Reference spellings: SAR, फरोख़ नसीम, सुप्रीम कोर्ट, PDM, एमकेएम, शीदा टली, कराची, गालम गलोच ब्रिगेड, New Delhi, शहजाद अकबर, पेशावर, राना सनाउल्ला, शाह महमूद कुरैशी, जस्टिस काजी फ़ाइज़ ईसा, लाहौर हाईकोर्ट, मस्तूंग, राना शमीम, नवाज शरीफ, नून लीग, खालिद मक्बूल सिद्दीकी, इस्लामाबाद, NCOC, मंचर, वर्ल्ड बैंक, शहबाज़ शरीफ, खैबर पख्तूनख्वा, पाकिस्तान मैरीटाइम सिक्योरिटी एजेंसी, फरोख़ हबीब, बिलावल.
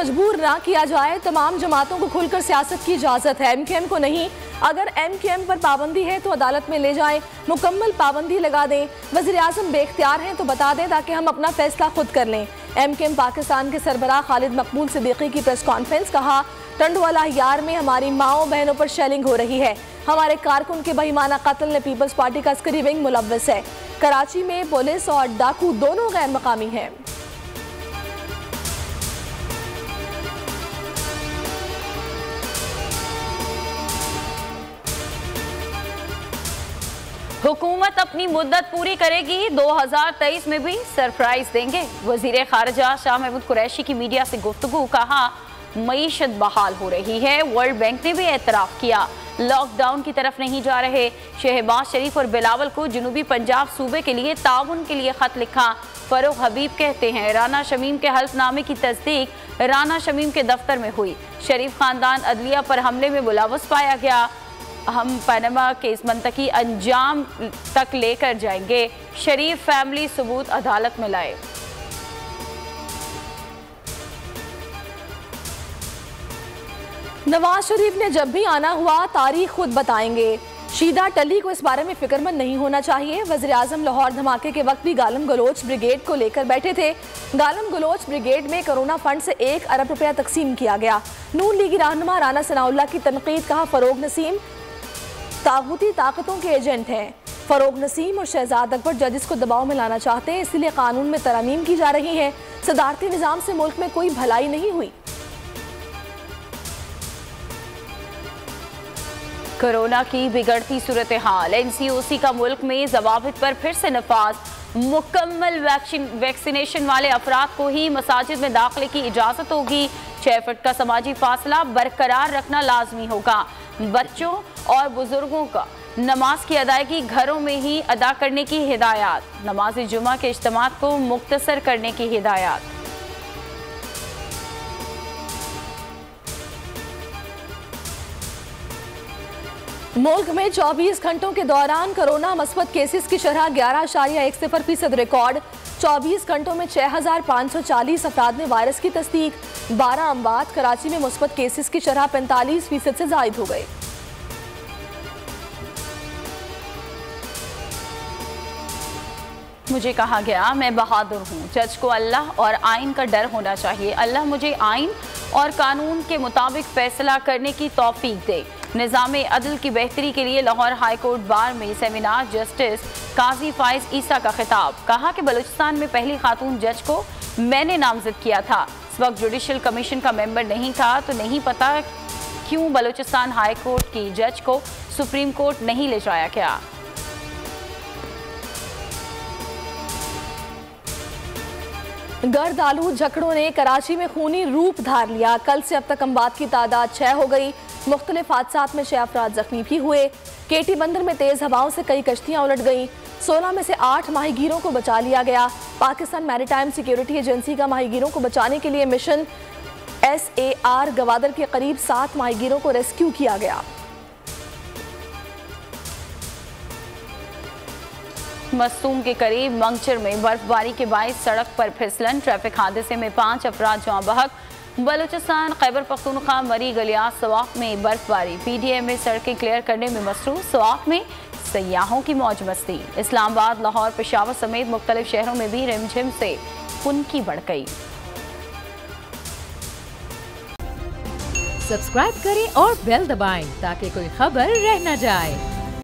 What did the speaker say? मजबूर ना किया जाए। तमाम जमातों को खुलकर सियासत की इजाज़त है, एमकेएम को नहीं। अगर एमकेएम पर पाबंदी है तो अदालत में ले जाएं, मुकम्मल पाबंदी लगा दें। वज़ीर-ए-आज़म बेख्तियार हैं तो बता दें ताकि हम अपना फैसला खुद कर लें। एमकेएम पाकिस्तान के सरबराह खालिद मक्बूल सिद्दीकी की प्रेस कॉन्फ्रेंस, कहा टंडवाला यार में हमारी माओ बहनों पर शेलिंग हो रही है, हमारे कारकुन के बेईमाना कत्ल में पीपल्स पार्टी का अस्करी विंग मुलव्वस है। कराची में पुलिस और डाकू दोनों गैर मकामी हैं। हुकूमत अपनी मुद्दत पूरी करेगी, 2023 में भी सरप्राइज देंगे। वजीर खारजा शाह महमूद कुरैशी की मीडिया से गुफ्तगू, कहा मईशत बहाल हो रही है। वर्ल्ड बैंक ने भी एतराफ़ किया, लॉकडाउन की तरफ नहीं जा रहे। शहबाज़ शरीफ और बिलावल को जनूबी पंजाब सूबे के लिए ताउन के लिए ख़त लिखा, फरोख़ हबीब कहते हैं। राना शमीम के हल्फनामे की तस्दीक राना शमीम के दफ्तर में हुई। शरीफ ख़ानदान अदलिया पर हमले में मुलव्वस पाया गया, हम पनामा केस मनतकी अंजाम तक लेकर जाएंगे। शरीफ फैमिली सबूत अदालत में लाए। नवाज शरीफ ने जब भी आना हुआ तारीख खुद बताएंगे। शीदा टली को इस बारे में फिक्रमंद नहीं होना चाहिए। वज़ीर-ए-आज़म लाहौर धमाके के वक्त भी गालम गलोच ब्रिगेड को लेकर बैठे थे। गालम गलोच ब्रिगेड में कोरोना फंड से 1 अरब रुपया तकसीम किया गया। नून लीग रहनुमा राना सनाउल्ला की तनकीद, कहा फरोख़ नसीम तागुती ताकतों के एजेंट हैं। फरोख़ नसीम और शहजाद अकबर जजिस को दबाव में लाना चाहते हैं, इसलिए कानून में तरमीम की जा रही है। सदारती निज़ाम से मुल्क में कोई भलाई नहीं हुई। कोरोना की बिगड़ती सूरत हाल, NCOC का मुल्क में जवाबित पर फिर से नफाज। मुकम्मल वैक्सीनेशन वाले अफराद को ही मसाजिद में दाखिले की इजाज़त होगी। 6 फुट का समाजी फासला बरकरार रखना लाजमी होगा। बच्चों और बुजुर्गों का नमाज की अदायगी घरों में ही अदा करने की हिदायत। नमाज जुमा के इज्तिमा को मुख्तसर करने की हिदायत। मुल्क में 24 घंटों के दौरान कोरोना मस्बत केसेस की शरह 11.10% रिकॉर्ड। 24 घंटों में 6540 अफराद ने वायरस की तस्दीक। 12 अमवात। कराची में मस्बत केसेस की शरह 45% से ज़ायद हो गई। मुझे कहा गया मैं बहादुर हूँ। जज को अल्लाह और आइन का डर होना चाहिए। अल्लाह मुझे आइन और कानून के मुताबिक फैसला करने की तौफीक दे। निजामे अदल की बेहतरी के लिए लाहौर हाईकोर्ट बार में सेमिनार, जस्टिस काजी फ़ाइज़ ईसा का खिताब। कहा कि बलूचिस्तान में पहली खातून जज को मैंने नामजद किया था। इस वक्त जुडिशल कमीशन का मेंबर नहीं था, तो नहीं पता क्यों बलूचिस्तान हाईकोर्ट की जज को सुप्रीम कोर्ट नहीं ले जाया गया। गर्द आलू झकड़ों ने कराची में खूनी रूप धार लिया। कल से अब तक अमवात की तादाद 6 हो गई। मुख्तलिफ हादसात में 6 अफराद जख्मी भी हुए। केटी बंदर में तेज़ हवाओं से कई कश्तियाँ उलट गईं। 16 में से 8 माहीगीरों को बचा लिया गया। पाकिस्तान मैरीटाइम सिक्योरिटी एजेंसी का माहीगीरों को बचाने के लिए मिशन SAR गवादर के करीब 7 माहीगीरों को रेस्क्यू किया गया। मस्तूंग के करीब मंचर में बर्फबारी के बायस सड़क पर फिसलन, ट्रैफिक हादसे में 5 अफराद जाँ बहक। बलूचिस्तान खैबर पख्तूनख्वा मरी गलियां सवाक में बर्फबारी, PDM में सड़कें क्लियर करने में मसरूफ। सवाक में सयाहों की मौज मस्ती। इस्लामाबाद, लाहौर, पेशावर समेत मुख्तलिफ शहरों में भी रिमझिम से पुनकी बढ़ गई। सब्सक्राइब करें और बेल दबाएं ताकि कोई खबर रह न जाए।